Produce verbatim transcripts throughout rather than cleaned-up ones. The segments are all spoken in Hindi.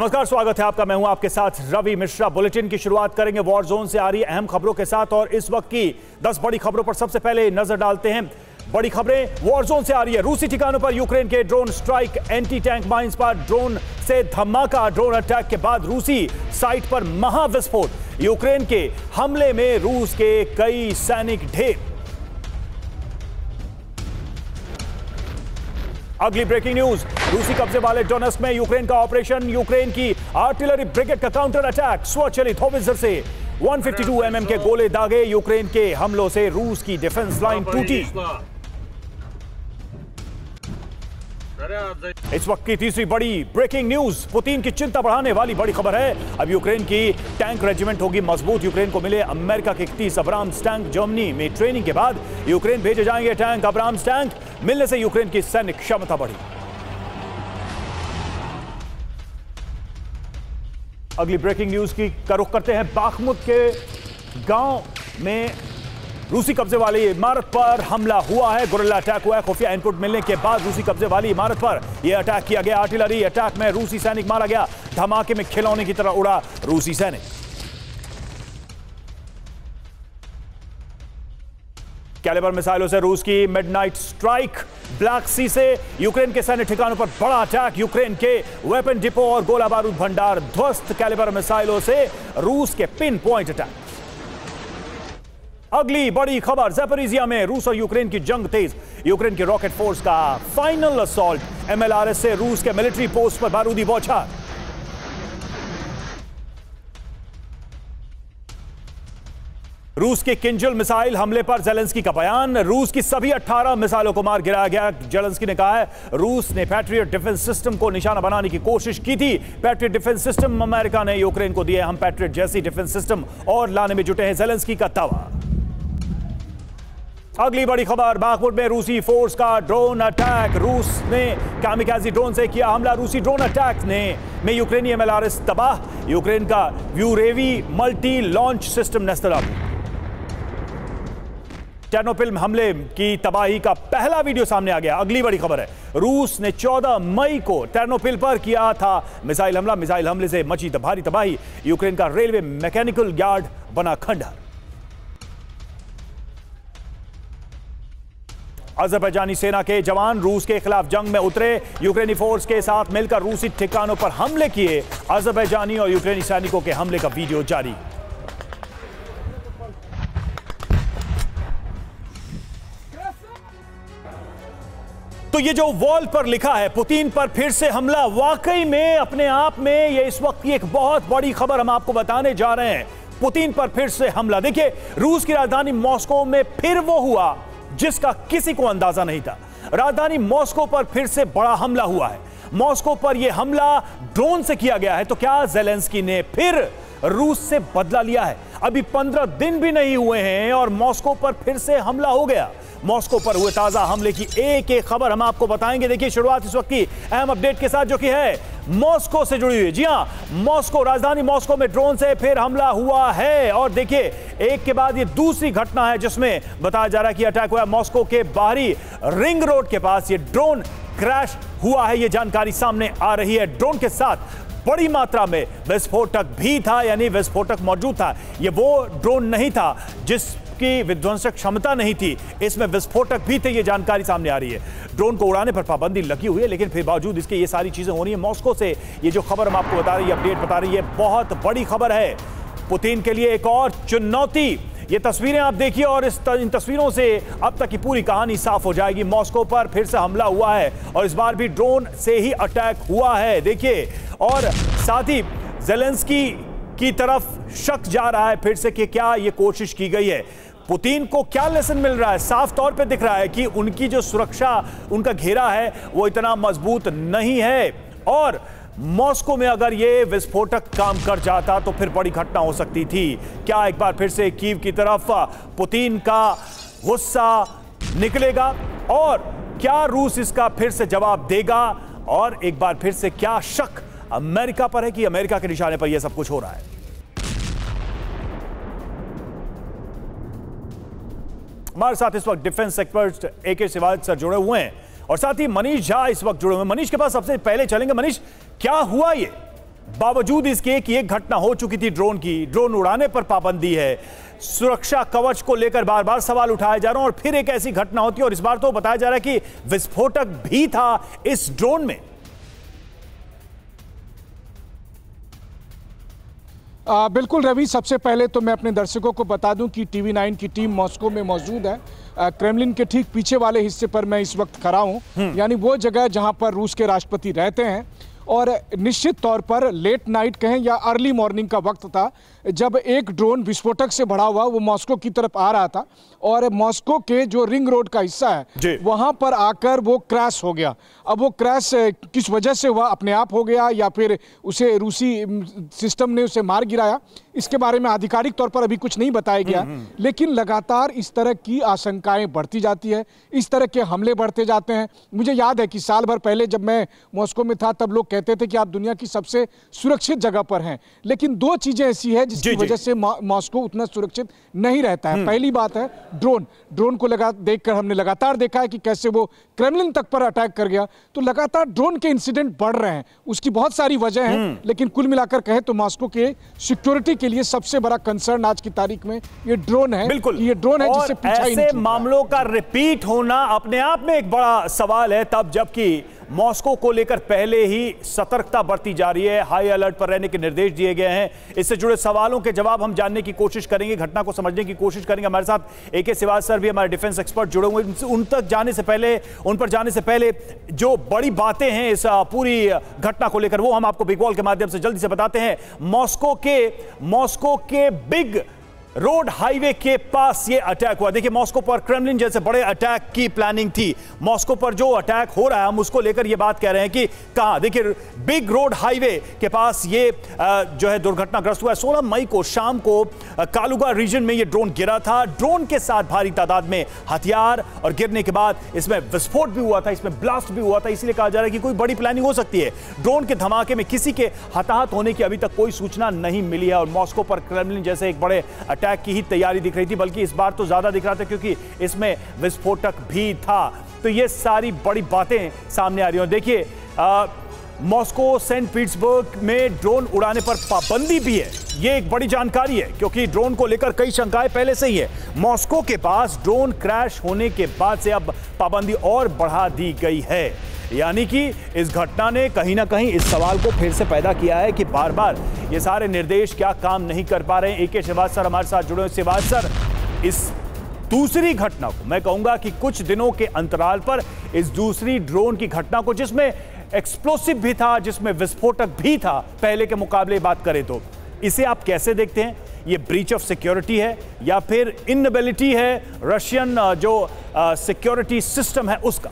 नमस्कार, स्वागत है आपका। मैं हूं आपके साथ रवि मिश्रा। बुलेटिन की शुरुआत करेंगे वॉर जोन से आ रही अहम खबरों के साथ और इस वक्त की दस बड़ी खबरों पर सबसे पहले नजर डालते हैं। बड़ी खबरें वॉर जोन से आ रही है। रूसी ठिकानों पर यूक्रेन के drone strike, anti tank mines पर ड्रोन से धमाका। ड्रोन अटैक के बाद रूसी साइट पर महाविस्फोट। यूक्रेन के हमले में रूस के कई सैनिक ढेर। अगली ब्रेकिंग न्यूज, रूसी कब्जे वाले डोनस में यूक्रेन का ऑपरेशन। यूक्रेन की आर्टिलरी ब्रिगेड का काउंटर अटैक। स्वचालित होवित्जर से एक सौ बावन एम एम के गोले दागे। यूक्रेन के हमलों से रूस की डिफेंस लाइन टूटी। इस वक्त की तीसरी बड़ी ब्रेकिंग न्यूज, पुतिन की चिंता बढ़ाने वाली बड़ी खबर है। अब यूक्रेन की टैंक रेजिमेंट होगी मजबूत। यूक्रेन को मिले अमेरिका के इकतीस अब्राम्स टैंक। जर्मनी में ट्रेनिंग के बाद यूक्रेन भेजे जाएंगे टैंक। अब्राम्स टैंक मिलने से यूक्रेन की सैनिक क्षमता बढ़ी। अगली ब्रेकिंग न्यूज की रुख करते हैं। बाखमुत के गांव में रूसी कब्जे वाली इमारत पर हमला हुआ है। गुरिल्ला अटैक हुआ है। खुफिया इनपुट मिलने के बाद रूसी कब्जे वाली इमारत पर यह अटैक किया गया। आर्टिलरी अटैक में रूसी सैनिक मारा गया। धमाके में खिलौने की तरह उड़ा रूसी सैनिक। कैलिबर मिसाइलों से रूस की मिडनाइट स्ट्राइक। ब्लैक सी से यूक्रेन के सैन्य ठिकानों पर बड़ा अटैक। यूक्रेन के वेपन डिपो और गोला बारूद भंडार ध्वस्त। कैलिबर मिसाइलों से रूस के पिन पॉइंट अटैक। अगली बड़ी खबर, ज़ैपोरिज़िया में रूस और यूक्रेन की जंग तेज। यूक्रेन की रॉकेट फोर्स का final assault. M L R S से रूस के मिलिट्री पोस्ट पर बारूदी बौछार। रूस के किंजल मिसाइल हमले पर जेलेंस्की का बयान। रूस की सभी अठारह मिसाइलों को मार गिराया गया। जेलेंस्की ने कहा है रूस ने पैट्रियट डिफेंस सिस्टम को निशाना बनाने की कोशिश की थी। पैट्रियट डिफेंस सिस्टम अमेरिका ने यूक्रेन को दिया। हम पैट्रियट जैसी डिफेंस सिस्टम और लाने में जुटे हैं, जेलेंस्की का दावा। अगली बड़ी खबर, बाखमुत में रूसी फोर्स का ड्रोन अटैक। रूस ने कामिकाज़ी ड्रोन से किया हमला। रूसी ड्रोन अटैक ने में यूक्रेनी एम एल आर एस तबाह। यूक्रेन का व्यूरेवी मल्टी लॉन्च सिस्टम नेस्तनाबूद। टर्नोपिल हमले की तबाही का पहला वीडियो सामने आ गया। अगली बड़ी खबर है, रूस ने चौदह मई को टर्नोपिल पर किया था मिसाइल हमला। मिसाइल हमले से मची भारी तबाही। यूक्रेन का रेलवे मैकेनिकल यार्ड बना खंडहर। अज़रबैजानी सेना के जवान रूस के खिलाफ जंग में उतरे। यूक्रेनी फोर्स के साथ मिलकर रूसी ठिकानों पर हमले किए। अज़रबैजानी और यूक्रेनी सैनिकों के हमले का वीडियो जारी। तो ये जो वॉल पर लिखा है पुतिन पर फिर से हमला, वाकई में अपने आप में ये इस वक्त की एक बहुत बड़ी खबर हम आपको बताने जा रहे हैं। पुतिन पर फिर से हमला। देखिए, रूस की राजधानी मॉस्को में फिर वो हुआ जिसका किसी को अंदाजा नहीं था। राजधानी मॉस्को पर फिर से बड़ा हमला हुआ है। मॉस्को पर यह हमला ड्रोन से किया गया है। तो क्या जेलेंस्की ने फिर रूस से बदला लिया है? अभी पंद्रह दिन भी नहीं हुए हैं और मॉस्को पर फिर से हमला हो गया। मॉस्को पर हुए ताजा हमले की एक एक खबर हम आपको बताएंगे। देखिए शुरुआत इस वक्त की अहम अपडेट के साथ जो कि है मॉस्को से जुड़ी हुई। जी हां, मॉस्को, राजधानी मॉस्को में ड्रोन से फिर हमला हुआ है और देखिए एक के बाद ये दूसरी घटना है जिसमें बताया जा रहा है कि अटैक हुआ है। मॉस्को के बाहरी रिंग रोड के पास ये ड्रोन क्रैश हुआ है, ये जानकारी सामने आ रही है। ड्रोन के साथ बड़ी मात्रा में विस्फोटक भी था, यानी विस्फोटक मौजूद था। ये वो ड्रोन नहीं था जिसकी विध्वंसक क्षमता नहीं थी, इसमें विस्फोटक भी थे, ये जानकारी सामने आ रही है। ड्रोन को उड़ाने पर पाबंदी लगी हुई है लेकिन फिर बावजूद इसके ये सारी चीजें हो रही है। मॉस्को से ये जो खबर हम आपको बता रही है, अपडेट बता रही है, बहुत बड़ी खबर है। पुतिन के लिए एक और चुनौती। ये तस्वीरें आप देखिए और इस इन तस्वीरों से अब तक की पूरी कहानी साफ हो जाएगी। मॉस्को पर फिर से हमला हुआ है और इस बार भी ड्रोन से ही अटैक हुआ है। देखिए, और साथ ही जेलेंस्की की तरफ शक जा रहा है फिर से कि क्या ये कोशिश की गई है। पुतिन को क्या लेसन मिल रहा है? साफ तौर पे दिख रहा है कि उनकी जो सुरक्षा, उनका घेरा है वो इतना मजबूत नहीं है और मॉस्को में अगर ये विस्फोटक काम कर जाता तो फिर बड़ी घटना हो सकती थी। क्या एक बार फिर से कीव की तरफ पुतिन का गुस्सा निकलेगा और क्या रूस इसका फिर से जवाब देगा? और एक बार फिर से क्या शक अमेरिका पर है कि अमेरिका के निशाने पर यह सब कुछ हो रहा है? हमारे साथ इस वक्त defence expert A K Shivaji sir जुड़े हुए हैं और साथ ही मनीष झा इस वक्त जुड़े हुए हैं। मनीष के पास सबसे पहले चलेंगे। मनीष, क्या हुआ ये? बावजूद इसके कि एक घटना हो चुकी थी ड्रोन की, ड्रोन उड़ाने पर पाबंदी है, सुरक्षा कवच को लेकर बार बार सवाल उठाए जा रहे हैं और फिर एक ऐसी घटना होती है और इस बार तो बताया जा रहा है कि विस्फोटक भी था इस ड्रोन में। आ, बिल्कुल रवि, सबसे पहले तो मैं अपने दर्शकों को बता दूं कि टीवी नाइन की टीम मॉस्को में मौजूद है। क्रेमलिन के ठीक पीछे वाले हिस्से पर मैं इस वक्त खड़ा हूं, यानी वो जगह जहां पर रूस के राष्ट्रपति रहते हैं और निश्चित तौर पर लेट नाइट कहें या अर्ली मॉर्निंग का वक्त था जब एक ड्रोन विस्फोटक से भरा हुआ वो मॉस्को की तरफ आ रहा था और मॉस्को के जो रिंग रोड का हिस्सा है वहाँ पर आकर वो क्रैश हो गया। अब वो क्रैश किस वजह से हुआ, अपने आप हो गया या फिर उसे रूसी सिस्टम ने उसे मार गिराया, इसके बारे में आधिकारिक तौर पर अभी कुछ नहीं बताया गया, लेकिन लगातार इस तरह की आशंकाएं बढ़ती जाती है, इस तरह के हमले बढ़ते जाते हैं। मुझे याद है कि साल भर पहले जब मैं मॉस्को में था तब लोग कहते थे कि आप दुनिया की सबसे सुरक्षित जगह पर हैं, लेकिन दो चीजें ऐसी है जिसकी वजह से मॉस्को उतना सुरक्षित नहीं रहता है। पहली बात है ड्रोन, ड्रोन को लगा देखकर हमने लगातार देखा है कि कैसे वो क्रेमलिन तक पर अटैक कर गया। तो लगातार ड्रोन के इंसिडेंट बढ़ रहे हैं, उसकी बहुत सारी वजह है, लेकिन कुल मिलाकर कहे तो मॉस्को के सिक्योरिटी के लिए सबसे बड़ा कंसर्न आज की तारीख में ये ड्रोन है। बिल्कुल ये ड्रोन है जिससे पीछा ही नहीं छूटा। मामलों का रिपीट होना अपने आप में एक बड़ा सवाल है, तब जबकि मॉस्को को लेकर पहले ही सतर्कता बरती जा रही है, हाई अलर्ट पर रहने के निर्देश दिए गए हैं। इससे जुड़े सवालों के जवाब हम जानने की कोशिश करेंगे, घटना को समझने की कोशिश करेंगे। हमारे साथ एके शिवाजी सर भी हमारे डिफेंस एक्सपर्ट जुड़े हुए, उन तक जाने से पहले उन पर जाने से पहले जो बड़ी बातें हैं इस पूरी घटना को लेकर वो हम आपको बिग बॉल के माध्यम से जल्दी से बताते हैं। मॉस्को के मॉस्को के बिग रोड हाईवे के पास ये अटैक हुआ। देखिए मॉस्को पर क्रेमलिन जैसे बड़े अटैक की प्लानिंग थी, मॉस्को पर जो अटैक हो रहा है हम उसको लेकर ये बात कह रहे हैं कि कहाँ, देखिए बिग रोड हाईवे के पास ये जो है दुर्घटनाग्रस्त हुआ है। सोलह मई को शाम को कालुगा रीजन में ये ड्रोन गिरा था, ड्रोन के साथ भारी तादाद में हथियार, और गिरने के बाद इसमें विस्फोट भी हुआ था, इसमें ब्लास्ट भी हुआ था, इसीलिए कहा जा रहा है कि कोई बड़ी प्लानिंग हो सकती है। ड्रोन के धमाके में किसी के हताहत होने की अभी तक कोई सूचना नहीं मिली है और मॉस्को पर क्रेमलिन जैसे एक बड़े अटैक की ही तैयारी दिख रही थी, बल्कि इस बार तो ज्यादा दिख रहा था क्योंकि इसमें विस्फोटक भी था। तो ये सारी बड़ी बातें सामने आ रही हैं। देखिए मॉस्को सेंट पीटर्सबर्ग में ड्रोन उड़ाने पर पाबंदी भी है, ये एक बड़ी जानकारी है क्योंकि ड्रोन को लेकर कई शंकाएं पहले से ही है। मॉस्को के पास ड्रोन क्रैश होने के बाद से अब पाबंदी और बढ़ा दी गई है, यानी कि इस घटना ने कहीं ना कहीं इस सवाल को फिर से पैदा किया है कि बार बार ये सारे निर्देश क्या काम नहीं कर पा रहे हैं। एके शिवाजी सर हमारे साथ जुड़े हैं। शिवाजी सर, इस दूसरी घटना को मैं कहूंगा कि कुछ दिनों के अंतराल पर इस दूसरी ड्रोन की घटना को, जिसमें एक्सप्लोसिव भी था, जिसमें विस्फोटक भी था पहले के मुकाबले बात करें तो, इसे आप कैसे देखते हैं? ये ब्रीच ऑफ सिक्योरिटी है या फिर इनएबिलिटी है रशियन जो सिक्योरिटी सिस्टम है उसका?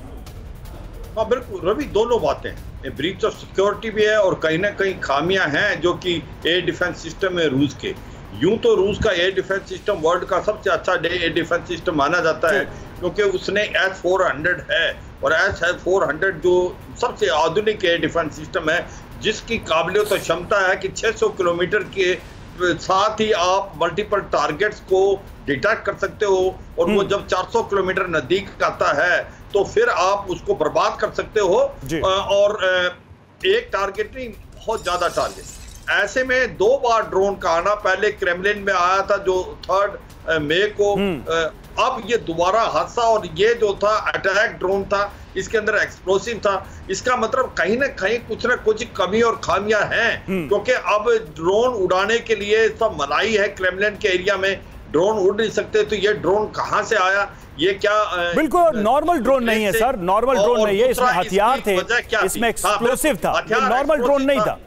हाँ बिल्कुल रवि, दोनों बातें, ब्रीच ऑफ सिक्योरिटी भी है और कहीं ना कहीं खामियां हैं जो कि एयर डिफेंस सिस्टम है रूस के। यूं तो रूस का एयर डिफेंस सिस्टम वर्ल्ड का सबसे अच्छा एयर डिफेंस सिस्टम माना जाता है क्योंकि उसने एस फोर हंड्रेड है और एस फोर हंड्रेड जो सबसे आधुनिक एयर डिफेंस सिस्टम है जिसकी काबिलियत और क्षमता है कि छह सौ किलोमीटर के साथ ही आप मल्टीपल टारगेट्स को डिटेक्ट कर सकते हो और वो जब चार सौ किलोमीटर नजदीक आता है तो फिर आप उसको बर्बाद कर सकते हो, और एक टारगेट नहीं बहुत ज्यादा टारगेट। ऐसे में दो बार ड्रोन का आना, पहले क्रेमलिन में आया था जो थर्ड मई को, अब ये दोबारा हादसा, और ये जो था अटैक ड्रोन था, इसके अंदर एक्सप्लोसिव था, इसका मतलब कहीं ना कहीं कुछ ना कुछ कमी और खामियां हैं क्योंकि अब ड्रोन उड़ाने के लिए सब मनाही है, क्रेमलिन के एरिया में ड्रोन उड़ नहीं सकते। तो ये ड्रोन कहां से आया, ये क्या बिल्कुल नॉर्मल ड्रोन नहीं है सर, नॉर्मल ड्रोन नहीं है, इसमें हथियार थे, इसमें एक्सप्लोसिव था, नॉर्मल ड्रोन नहीं था।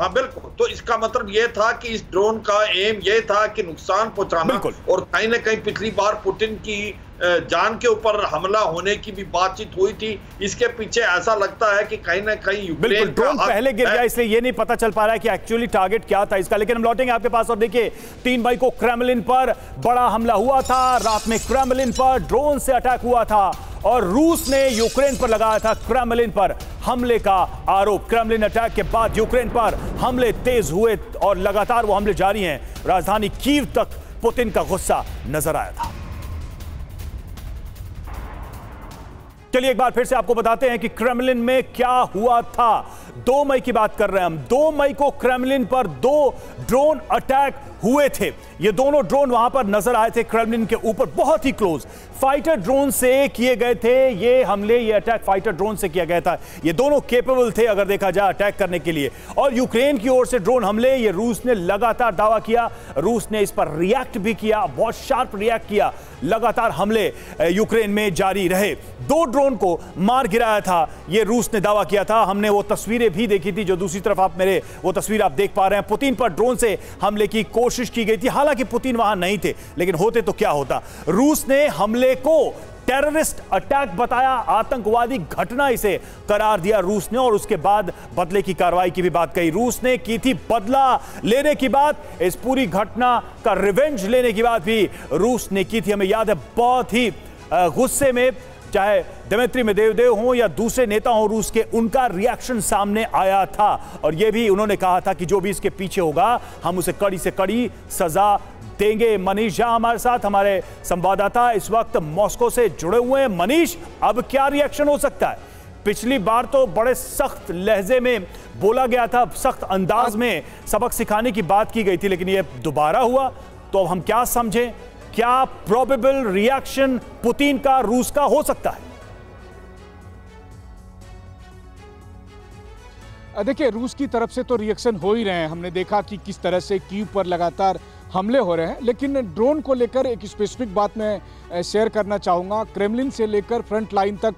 हाँ बिल्कुल, तो इसका मतलब ये था कि इस ड्रोन का एम ये था कि नुकसान पहुंचाना, और कहीं ना कहीं पिछली बार पुतिन की जान के ऊपर हमला होने की भी बातचीत हुई थी, इसके पीछे ऐसा लगता है कि कहीं ना कहीं यूक्रेन ड्रोन पहले गिर गया इसलिए ये नहीं पता चल पा रहा है कि एक्चुअली टारगेट क्या था इसका। लेकिन हम लौटेंगे आपके पास। और देखिए तीन मई को क्रेमलिन पर बड़ा हमला हुआ था, रात में क्रेमलिन पर ड्रोन से अटैक हुआ था और रूस ने यूक्रेन पर लगाया था क्रेमलिन पर हमले का आरोप। क्रेमलिन अटैक के बाद यूक्रेन पर हमले तेज हुए और लगातार वो हमले जारी हैं, राजधानी कीव तक पुतिन का गुस्सा नजर आया था। चलिए एक बार फिर से आपको बताते हैं कि क्रेमलिन में क्या हुआ था। दो मई की बात कर रहे हैं हम। दो मई को क्रेमलिन पर दो ड्रोन अटैक हुए थे। ये दोनों ड्रोन वहां पर नजर आए थे क्रेमलिन के ऊपर, बहुत ही क्लोज फाइटर ड्रोन से किए गए थे ये हमले। ये अटैक फाइटर ड्रोन से किया गया था। ये दोनों केपेबल थे अगर देखा जाए अटैक करने के लिए। और यूक्रेन की ओर से ड्रोन हमले ये रूस ने लगातार दावा किया, रूस ने इस पर रिएक्ट भी किया, बहुत शार्प रिएक्ट किया। लगातार हमले यूक्रेन में जारी रहे। दो ड्रोन को मार गिराया था ये रूस ने दावा किया था। हमने वो तस्वीरें भी देखी थी जो दूसरी तरफ आप मेरे वो तस्वीर आप देख पा रहे हैं। पुतिन पर ड्रोन से हमले की कोशिश की गई थी, हालांकि पुतिन वहां नहीं थे, लेकिन होते तो क्या होता। रूस ने हमले को टेररिस्ट अटैक बताया, आतंकवादी घटना इसे करार दिया रूस ने। और उसके बाद बदले की कार्रवाई की भी बात कही। रूस ने की थी बदला लेने की बात, इस पूरी घटना का रिवेंज लेने की बात भी रूस ने की थी। हमें याद है बहुत ही गुस्से में, चाहे दिमित्री मेदेवदेव हों या दूसरे नेता हों रूस के, उनका रिएक्शन सामने आया था। और यह भी उन्होंने कहा था कि जो भी इसके पीछे होगा हम उसे कड़ी से कड़ी सजा देंगे। मनीष झा हमारे साथ, हमारे संवाददाता इस वक्त मॉस्को से जुड़े हुए हैं। मनीष, अब क्या रिएक्शन हो सकता है? पिछली बार तो बड़े सख्त लहजे में बोला गया था, सख्त अंदाज में सबक सिखाने की बात की गई थी, लेकिन ये दोबारा हुआ तो अब हम क्या समझें? क्या प्रोबेबल रिएक्शन पुतिन का, रूस का हो सकता है? देखिए, रूस की तरफ से तो रिएक्शन हो ही रहे हैं। हमने देखा कि किस तरह से कीव पर लगातार हमले हो रहे हैं। लेकिन ड्रोन को लेकर एक स्पेसिफिक बात मैं शेयर करना चाहूँगा। क्रेमलिन से लेकर फ्रंट लाइन तक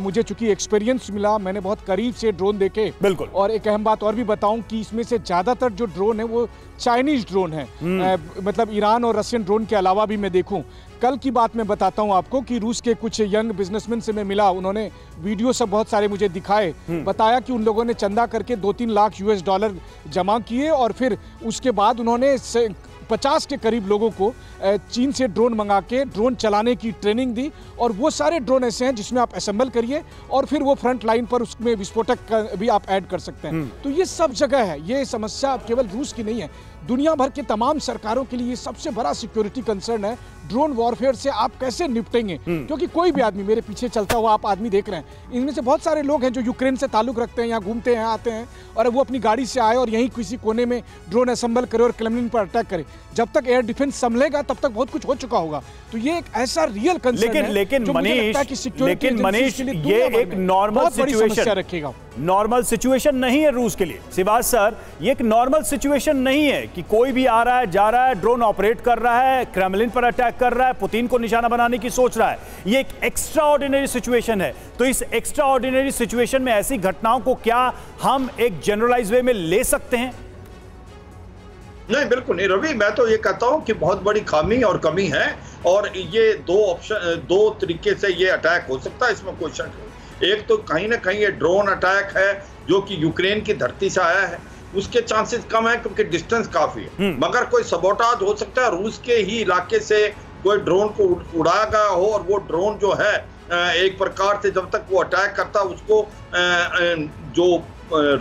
मुझे चूंकि एक्सपीरियंस मिला, मैंने बहुत करीब से ड्रोन देखे। बिल्कुल। और एक अहम बात और भी बताऊं कि इसमें से ज़्यादातर जो ड्रोन है वो चाइनीज ड्रोन है, मतलब ईरान और रशियन ड्रोन के अलावा भी मैं देखूँ। कल की बात मैं बताता हूं आपको कि रूस के कुछ यंग बिजनेसमैन से मैं मिला, उन्होंने वीडियो सब बहुत सारे मुझे दिखाए, बताया कि उन लोगों ने चंदा करके दो तीन लाख यूएस डॉलर जमा किए और फिर उसके बाद उन्होंने पचास के करीब लोगों को चीन से ड्रोन मंगा के ड्रोन चलाने की ट्रेनिंग दी। और वो सारे ड्रोन ऐसे हैं जिसमें आप असेंबल करिए और फिर वो फ्रंट लाइन पर उसमें विस्फोटक का भी आप ऐड कर सकते हैं। तो ये सब जगह है, ये समस्या केवल रूस की नहीं है, दुनिया भर के तमाम सरकारों के लिए सबसे बड़ा सिक्योरिटी कंसर्न है। ड्रोन वॉरफेयर से आप कैसे निपटेंगे? क्योंकि कोई भी आदमी, मेरे पीछे चलता हुआ आप आदमी देख रहे हैं, इनमें से बहुत सारे लोग हैं जो यूक्रेन से ताल्लुक रखते हैं, यहाँ घूमते हैं, आते हैं, और वो अपनी गाड़ी से आए और यहीं किसी कोने में ड्रोन असेंबल करे और क्रेमलिन पर अटैक करे। जब तक एयर डिफेंस संभलेगा तब तक बहुत कुछ हो चुका होगा। तो ये एक ऐसा रियल कंसर्न है। लेकिन लेकिन मनीष, ये एक नॉर्मल सिचुएशन रखेगा, नॉर्मल सिचुएशन नहीं है रूस के लिए। सिवाज सर, ये एक नॉर्मल सिचुएशन नहीं है कि कोई भी आ रहा है, जा रहा है, ड्रोन ऑपरेट कर रहा है, क्रेमलिन पर अटैक कर रहा है, पुतिन को निशाना बनाने की सोच रहा है। ये एक एक्स्ट्राऑर्डिनरी सिचुएशन है। तो इस एक्स्ट्राऑर्डिनरी सिचुएशन में ऐसी घटनाओं को क्या हम एक जनरलाइज वे में ले सकते हैं? नहीं, बिल्कुल नहीं रवि। मैं तो ये कहता हूँ कि बहुत बड़ी खामी और कमी है, और ये दो ऑप्शन, दो तरीके से ये अटैक हो सकता है, इसमें कोई शक नहीं। एक तो कहीं ना कहीं ये ड्रोन अटैक है जो कि यूक्रेन की धरती से आया है, उसके चांसेस कम है क्योंकि डिस्टेंस काफी है, मगर कोई सबोटाज हो सकता है। रूस के ही इलाके से कोई ड्रोन को उड़ाया गया हो और वो ड्रोन जो है एक प्रकार से जब तक वो अटैक करता उसको जो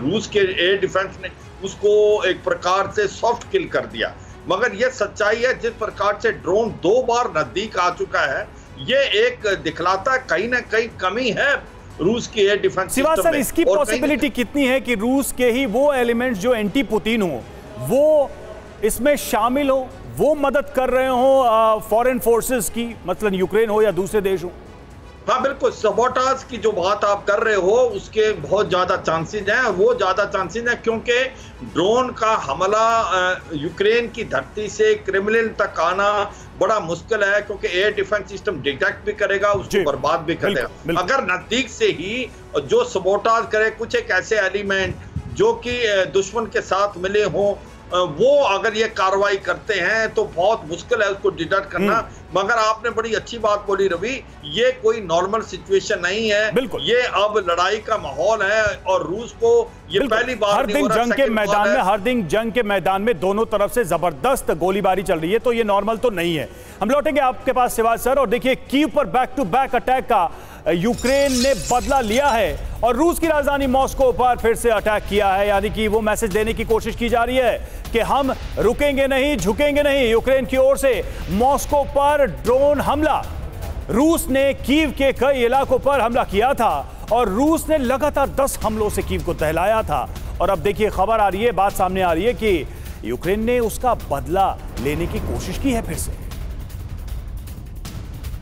रूस के एयर डिफेंस ने उसको एक प्रकार से सॉफ्ट किल कर दिया। मगर ये सच्चाई है, जिस प्रकार से ड्रोन दो बार नजदीक आ चुका है, ये एक दिखलाता है कहीं ना कहीं कमी है रूस की एयर डिफेंस सिस्टम में। इसकी पॉसिबिलिटी कितनी है कि रूस के ही वो एलिमेंट्स जो एंटी पुतिन हो वो इसमें शामिल हो, वो मदद कर रहे हो फॉरेन फोर्सेस की, मतलब यूक्रेन हो या दूसरे देश हो? हाँ बिल्कुल, सबोटाज की जो बात आप कर रहे हो उसके बहुत ज़्यादा चांसेज हैं, वो ज़्यादा चांसेज हैं क्योंकि ड्रोन का हमला यूक्रेन की धरती से क्रेमलिन तक आना बड़ा मुश्किल है क्योंकि एयर डिफेंस सिस्टम डिटेक्ट भी करेगा, उसको बर्बाद भी करेगा। अगर नज़दीक से ही जो सबोटाज करे, कुछ एक ऐसे एलिमेंट जो कि दुश्मन के साथ मिले हों, वो अगर ये कार्रवाई करते हैं तो बहुत मुश्किल है उसको डिटेक्ट करना। मगर आपने बड़ी अच्छी बात बोली रवि, ये कोई नॉर्मल सिचुएशन नहीं है, ये अब लड़ाई का माहौल है। और रूस को ये पहली बार, हर दिन जंग के मैदान में, हर दिन जंग के मैदान में दोनों तरफ से जबरदस्त गोलीबारी चल रही है, तो ये नॉर्मल तो नहीं है। हम लौटेंगे आपके पास सिवाज सर। और देखिए, कीव पर बैक टू बैक अटैक का यूक्रेन ने बदला लिया है और रूस की राजधानी मॉस्को पर फिर से अटैक किया है। यानी कि वो मैसेज देने की कोशिश की जा रही है कि हम रुकेंगे नहीं, झुकेंगे नहीं। यूक्रेन की ओर से मॉस्को पर ड्रोन हमला, रूस ने कीव के कई इलाकों पर हमला किया था और रूस ने लगातार दस हमलों से कीव को दहलाया था। और अब देखिए खबर आ रही है, बात सामने आ रही है कि यूक्रेन ने उसका बदला लेने की कोशिश की है फिर से।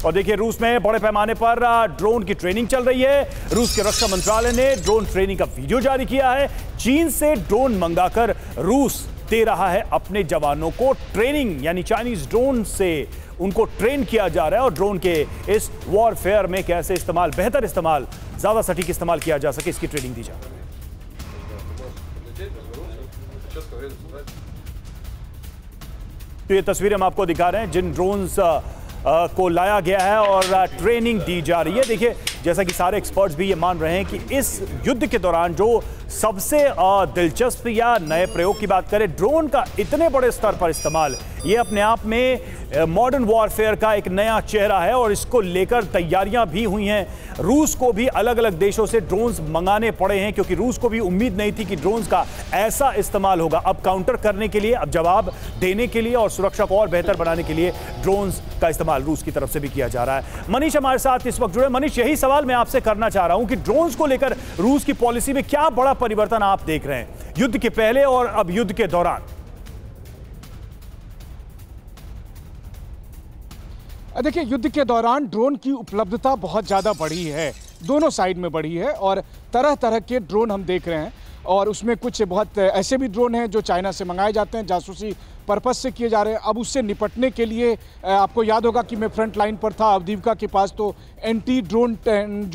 और देखिए रूस में बड़े पैमाने पर ड्रोन की ट्रेनिंग चल रही है। रूस के रक्षा मंत्रालय ने ड्रोन ट्रेनिंग का वीडियो जारी किया है। चीन से ड्रोन मंगाकर रूस दे रहा है अपने जवानों को ट्रेनिंग, यानी चाइनीज ड्रोन से उनको ट्रेन किया जा रहा है। और ड्रोन के इस वॉरफेयर में कैसे इस्तेमाल, बेहतर इस्तेमाल, ज्यादा सटीक इस्तेमाल किया जा सके, इसकी ट्रेनिंग दी जा रही है। तो ये तस्वीरें हम आपको दिखा रहे हैं जिन ड्रोन्स को लाया गया है और ट्रेनिंग दी जा रही है। देखिए जैसा कि सारे एक्सपर्ट्स भी ये मान रहे हैं कि इस युद्ध के दौरान जो सबसे दिलचस्प या नए प्रयोग की बात करें, ड्रोन का इतने बड़े स्तर पर इस्तेमाल, ये अपने आप में मॉडर्न वॉरफेयर का एक नया चेहरा है। और इसको लेकर तैयारियां भी हुई हैं। रूस को भी अलग अलग देशों से ड्रोन्स मंगाने पड़े हैं क्योंकि रूस को भी उम्मीद नहीं थी कि ड्रोन्स का ऐसा इस्तेमाल होगा। अब काउंटर करने के लिए, अब जवाब देने के लिए और सुरक्षा को और बेहतर बनाने के लिए ड्रोन्स का इस्तेमाल रूस की तरफ से भी किया जा रहा है। मनीष हमारे साथ इस वक्त जुड़े। मनीष, यही सवाल मैं आपसे करना चाह रहा हूँ कि ड्रोन्स को लेकर रूस की पॉलिसी में क्या बड़ा परिवर्तन आप देख रहे हैं युद्ध के पहले और अब युद्ध के दौरान? देखिए युद्ध के दौरान ड्रोन की उपलब्धता बहुत ज़्यादा बढ़ी है, दोनों साइड में बढ़ी है और तरह तरह के ड्रोन हम देख रहे हैं। और उसमें कुछ बहुत ऐसे भी ड्रोन हैं जो चाइना से मंगाए जाते हैं, जासूसी पर्पस से किए जा रहे हैं। अब उससे निपटने के लिए आपको याद होगा कि मैं फ्रंट लाइन पर था, अवदीपका के पास तो एंटी ड्रोन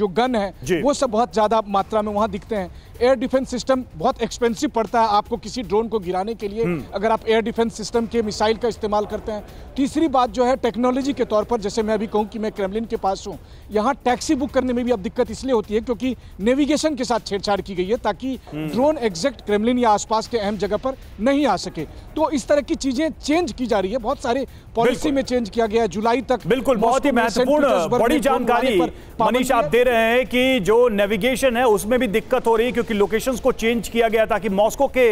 जो गन है वो सब बहुत ज़्यादा मात्रा में वहाँ दिखते हैं। एयर डिफेंस सिस्टम बहुत एक्सपेंसिव पड़ता है आपको किसी ड्रोन को गिराने के लिए अगर आप एयर डिफेंस सिस्टम के मिसाइल का इस्तेमाल करते हैं। तीसरी बात जो है टेक्नोलॉजी के तौर पर, जैसे मैं अभी कहूँ कि मैं क्रेमलिन के पास हूँ, यहाँ टैक्सी बुक करने में भी अब दिक्कत इसलिए होती है क्योंकि नेविगेशन के साथ छेड़छाड़ की गई है ताकि ड्रोन एग्जैक्ट क्रेमलिन या आसपास के अहम जगह पर नहीं आ सके। तो इस तरह की चीजें चेंज की जा रही है, बहुत सारे पॉलिसी में चेंज किया गया है जुलाई तक। बिल्कुल, बहुत ही महत्वपूर्ण बड़ी जानकारी मनीष आप दे रहे हैं कि जो नेविगेशन है उसमें भी दिक्कत हो रही है क्योंकि लोकेशंस को चेंज किया गया ताकि मॉस्को के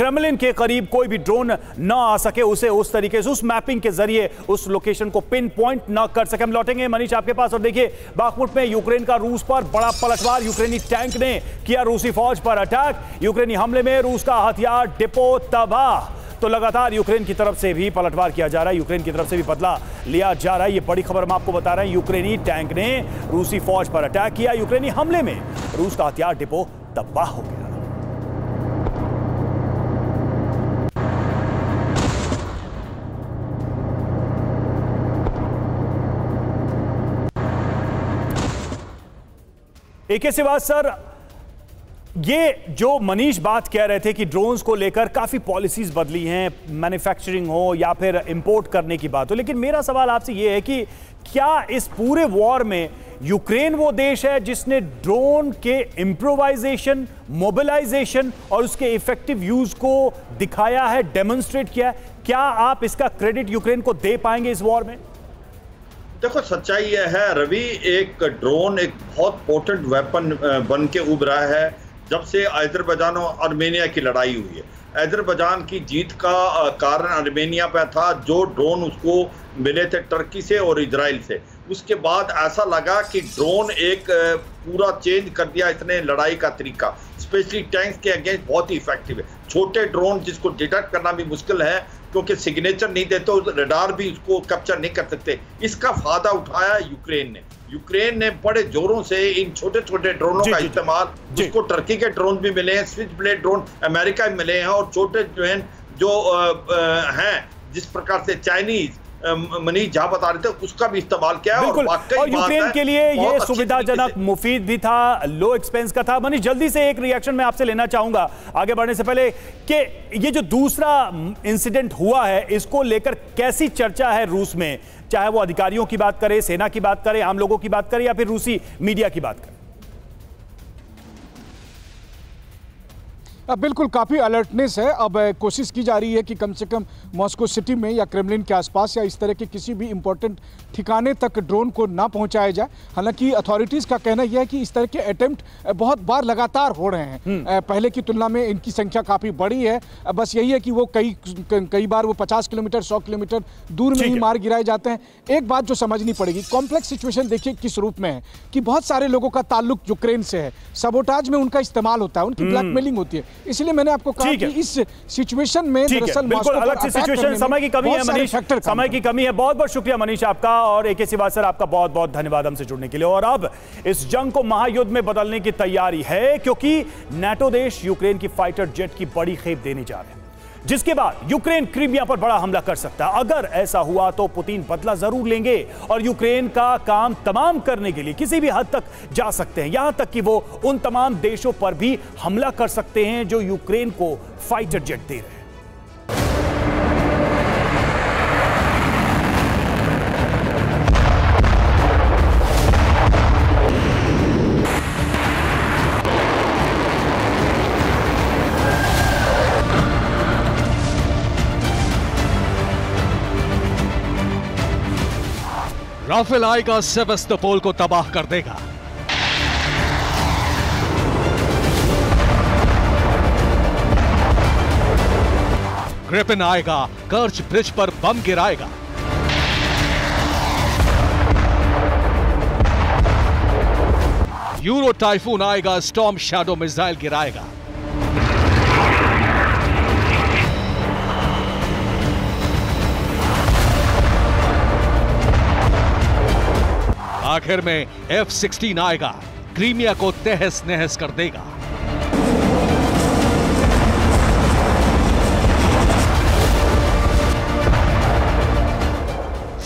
क्रेमलिन के करीब कोई भी ड्रोन ना आ सके, उसे उस तरीके से उस मैपिंग के जरिए उस लोकेशन को पिन पॉइंट ना कर सके। हम लौटेंगे मनीष आपके पास। और देखिए बाखमुत में यूक्रेन का रूस पर बड़ा पलटवार, यूक्रेनी टैंक ने किया रूसी फौज पर अटैक। यूक्रेनी हमले में रूस का हथियार डिपो तबाह। तो लगातार यूक्रेन की तरफ से भी पलटवार किया जा रहा है, यूक्रेन की तरफ से भी बदला लिया जा रहा है। ये बड़ी खबर हम आपको बता रहे हैं, यूक्रेनी टैंक ने रूसी फौज पर अटैक किया। यूक्रेनी हमले में रूस का हथियार डिपो तबाह हो गया। एके शिवाजी सर, ये जो मनीष बात कह रहे थे कि ड्रोन्स को लेकर काफ़ी पॉलिसीज़ बदली हैं, मैन्युफैक्चरिंग हो या फिर इंपोर्ट करने की बात हो, लेकिन मेरा सवाल आपसे ये है कि क्या इस पूरे वॉर में यूक्रेन वो देश है जिसने ड्रोन के इम्प्रोवाइजेशन, मोबिलाइजेशन और उसके इफेक्टिव यूज़ को दिखाया है, डेमोन्स्ट्रेट किया है? क्या आप इसका क्रेडिट यूक्रेन को दे पाएंगे इस वॉर में? देखो सच्चाई यह है रवि, एक ड्रोन एक बहुत पोर्टेंट वेपन बन के उभ रहा है जब से अज़रबैजान और आर्मेनिया की लड़ाई हुई है। अज़रबैजान की जीत का कारण आर्मेनिया पर था, जो ड्रोन उसको मिले थे टर्की से और इजराइल से। उसके बाद ऐसा लगा कि ड्रोन एक पूरा चेंज कर दिया इसने लड़ाई का तरीका, स्पेशली टैंक्स के अगेंस्ट बहुत ही इफेक्टिव है। छोटे ड्रोन जिसको डिटेक्ट करना भी मुश्किल है क्योंकि सिग्नेचर नहीं देते, रडार भी उसको कैप्चर नहीं कर सकते। इसका फायदा उठाया यूक्रेन ने। यूक्रेन ने बड़े जोरों से इन छोटे छोटे ड्रोनों का इस्तेमाल, जिसको टर्की के ड्रोन भी मिले हैं, स्विच ब्लेड ड्रोन अमेरिका में मिले हैं और छोटे जो हैं जो हैं जिस प्रकार से चाइनीज मनीष झा बता रहे थे उसका भी इस्तेमाल किया। और, और यूक्रेन के लिए ये सुविधाजनक, मुफीद भी था, लो एक्सपेंस का था। मनीष जल्दी से एक रिएक्शन मैं आपसे लेना चाहूंगा आगे बढ़ने से पहले कि ये जो दूसरा इंसिडेंट हुआ है इसको लेकर कैसी चर्चा है रूस में, चाहे वो अधिकारियों की बात करें, सेना की बात करें, आम लोगों की बात करें या फिर रूसी मीडिया की बात करें? बिल्कुल काफ़ी अलर्टनेस है। अब कोशिश की जा रही है कि कम से कम मॉस्को सिटी में या क्रेमलिन के आसपास या इस तरह के किसी भी इम्पोर्टेंट ठिकाने तक ड्रोन को ना पहुंचाया जाए। हालांकि अथॉरिटीज़ का कहना यह है कि इस तरह के अटैम्प्ट बहुत बार लगातार हो रहे हैं, पहले की तुलना में इनकी संख्या काफ़ी बड़ी है। बस यही है कि वो कई कई बार वो पचास किलोमीटर सौ किलोमीटर दूर में ही मार गिराए जाते हैं। एक बात जो समझनी पड़ेगी, कॉम्प्लेक्स सिचुएशन देखिए किस रूप में है कि बहुत सारे लोगों का ताल्लुक यूक्रेन से है, सबोटाज में उनका इस्तेमाल होता है, उनकी ब्लैकमेलिंग होती है। इसलिए मैंने आपको कहा कि इस सिचुएशन में बिल्कुल अलग सी सिचुएशन, समय की कमी है मनीष, समय की कमी है। बहुत बहुत शुक्रिया मनीष आपका, और एके शिवाजी सर आपका बहुत बहुत धन्यवाद हमसे जुड़ने के लिए। और अब इस जंग को महायुद्ध में बदलने की तैयारी है, क्योंकि नेटो देश यूक्रेन की फाइटर जेट की बड़ी खेप देने जा रहे हैं, जिसके बाद यूक्रेन क्रीमिया पर बड़ा हमला कर सकता है। अगर ऐसा हुआ तो पुतिन बदला जरूर लेंगे और यूक्रेन का काम तमाम करने के लिए किसी भी हद तक जा सकते हैं, यहां तक कि वो उन तमाम देशों पर भी हमला कर सकते हैं जो यूक्रेन को फाइटर जेट दे रहे हैं। राफेल आएगा, सेवस्तपोल को तबाह कर देगा। ग्रिपन आएगा, कर्च ब्रिज पर बम गिराएगा। यूरो टाइफून आएगा, स्टॉर्म शैडो मिसाइल गिराएगा। आखिर में एफ सिक्सटीन आएगा, क्रीमिया को तहस नहस कर देगा।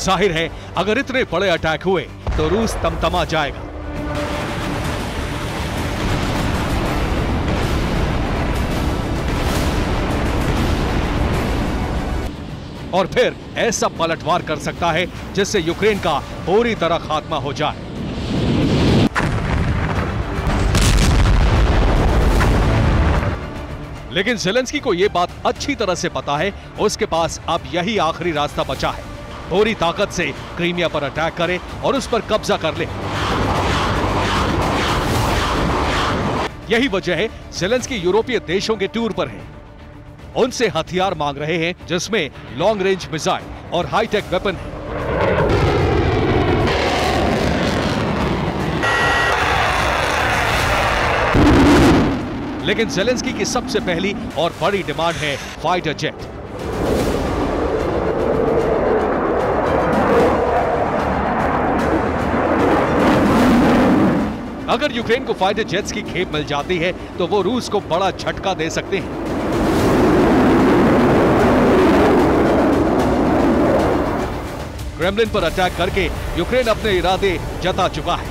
जाहिर है अगर इतने बड़े अटैक हुए तो रूस तमतमा जाएगा। और फिर ऐसा पलटवार कर सकता है जिससे यूक्रेन का पूरी तरह खात्मा हो जाए। लेकिन जेलेंस्की को यह बात अच्छी तरह से पता है, उसके पास अब यही आखिरी रास्ता बचा है, पूरी ताकत से क्रीमिया पर अटैक करे और उस पर कब्जा कर ले। यही वजह है जेलेंस्की यूरोपीय देशों के टूर पर है, उनसे हथियार मांग रहे हैं जिसमें लॉन्ग रेंज मिसाइल और हाईटेक वेपन है। लेकिन जेलेंस्की की सबसे पहली और बड़ी डिमांड है फाइटर जेट। अगर यूक्रेन को फाइटर जेट्स की खेप मिल जाती है तो वो रूस को बड़ा झटका दे सकते हैं। क्रेमलिन पर अटैक करके यूक्रेन अपने इरादे जता चुका है,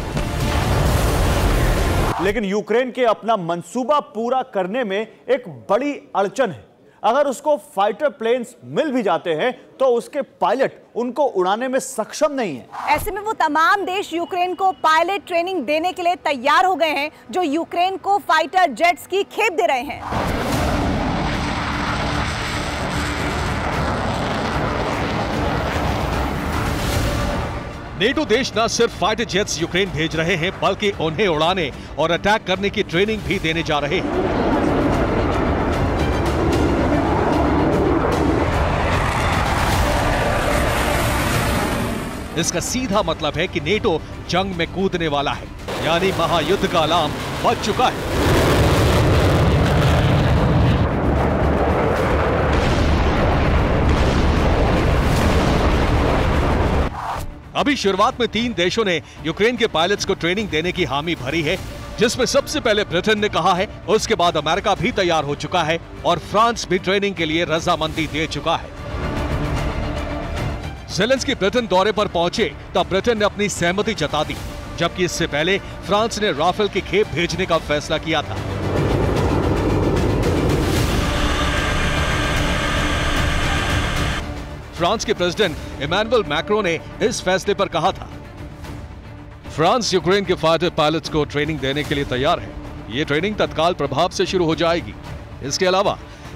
लेकिन यूक्रेन के अपना मंसूबा पूरा करने में एक बड़ी अड़चन है। अगर उसको फाइटर प्लेन्स मिल भी जाते हैं तो उसके पायलट उनको उड़ाने में सक्षम नहीं है। ऐसे में वो तमाम देश यूक्रेन को पायलट ट्रेनिंग देने के लिए तैयार हो गए हैं जो यूक्रेन को फाइटर जेट्स की खेप दे रहे हैं। नेटो देश न सिर्फ फाइटर जेट्स यूक्रेन भेज रहे हैं बल्कि उन्हें उड़ाने और अटैक करने की ट्रेनिंग भी देने जा रहे हैं। इसका सीधा मतलब है कि नेटो जंग में कूदने वाला है, यानी महायुद्ध का अलार्म बज चुका है। अभी शुरुआत में तीन देशों ने यूक्रेन के पायलट्स को ट्रेनिंग देने की हामी भरी है, जिसमें सबसे पहले ब्रिटेन ने कहा है, उसके बाद अमेरिका भी तैयार हो चुका है और फ्रांस भी ट्रेनिंग के लिए रजामंदी दे चुका है। जेलेंस्की ब्रिटेन दौरे पर पहुंचे तब ब्रिटेन ने अपनी सहमति जता दी, जबकि इससे पहले फ्रांस ने राफेल की खेप भेजने का फैसला किया था। फ्रांस के प्रेसिडेंट इमैनुअल मैक्रो ने इस फैसले पर कहा था, फ्रांस यूक्रेन के फाइटर पायलट्स को ट्रेनिंग देने के लिए तैयार है। ये ट्रेनिंग तत्काल प्रभाव से शुरू हो जाएगी। इसके अलावा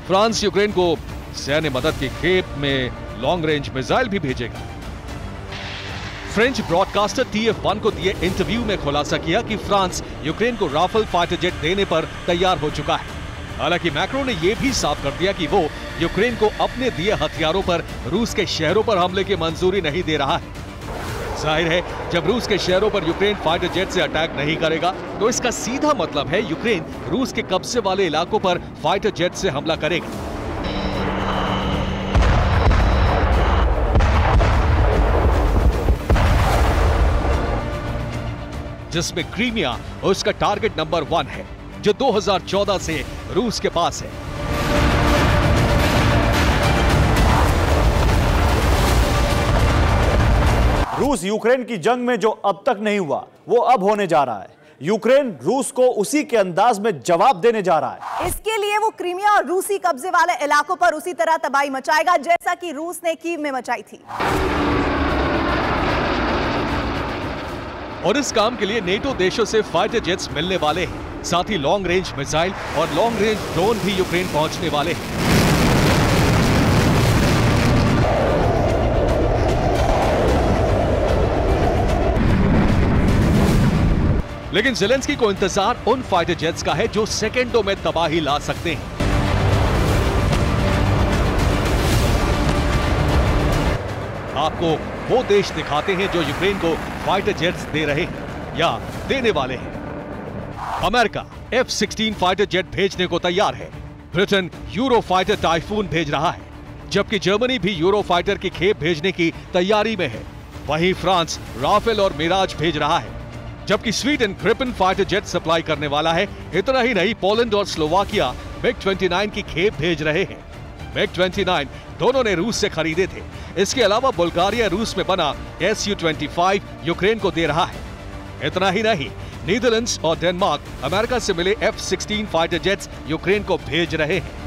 फ्रांस यूक्रेन को सैन्य मदद की खेप में लॉन्ग रेंज मिसाइल भी भेजेगा। French broadcaster T F one को दिए इंटरव्यू में खुलासा किया कि फ्रांस यूक्रेन को राफेल फाइटर जेट देने पर तैयार हो चुका है। हालांकि मैक्रो ने यह भी साफ कर दिया कि वो यूक्रेन को अपने दिए हथियारों पर रूस के शहरों पर हमले की मंजूरी नहीं दे रहा है। जाहिर है, जब रूस के शहरों पर यूक्रेन फाइटर जेट से अटैक नहीं करेगा तो इसका सीधा मतलब है यूक्रेन रूस के कब्जे वाले इलाकों पर फाइटर जेट से हमला करेगा। जिसमें क्रीमिया उसका टारगेट नंबर वन है, जो दो हज़ार चौदह से रूस के पास है। रूस यूक्रेन की जंग में जो अब तक नहीं हुआ वो अब होने जा रहा है। यूक्रेन रूस को उसी के अंदाज में जवाब देने जा रहा है। इसके लिए वो क्रीमिया और रूसी कब्जे वाले इलाकों पर उसी तरह तबाही मचाएगा जैसा कि रूस ने कीव में मचाई थी। और इस काम के लिए नेटो देशों से फाइटर जेट्स मिलने वाले हैं, साथ ही लॉन्ग रेंज मिसाइल और लॉन्ग रेंज ड्रोन भी यूक्रेन पहुंचने वाले हैं। लेकिन जेलेंस्की को इंतजार उन फाइटर जेट्स का है जो सेकेंडों में तबाही ला सकते हैं। आपको वो देश दिखाते हैं जो यूक्रेन को फाइटर जेट्स दे रहे हैं या देने वाले हैं। America F sixteen fighter jet भेजने को तैयार है। ब्रिटेन यूरो फाइटर टाइफून भेज रहा है, जबकि जर्मनी भी यूरो फाइटर की खेप भेजने की तैयारी में है। वहीं फ्रांस राफेल और मिराज भेज रहा है, जबकि Sweden Gripen fighter jet supply करने वाला है। इतना ही नहीं, पोलैंड और स्लोवाकिया मिग उनतीस की खेप भेज रहे हैं। मिग उनतीस दोनों ने रूस से खरीदे थे। इसके अलावा बुल्गारिया रूस में बना एस यू पच्चीस यूक्रेन को दे रहा है। इतना ही नहीं, नीदरलैंड्स और डेनमार्क अमेरिका से मिले F sixteen fighter jets Ukraine को भेज रहे हैं।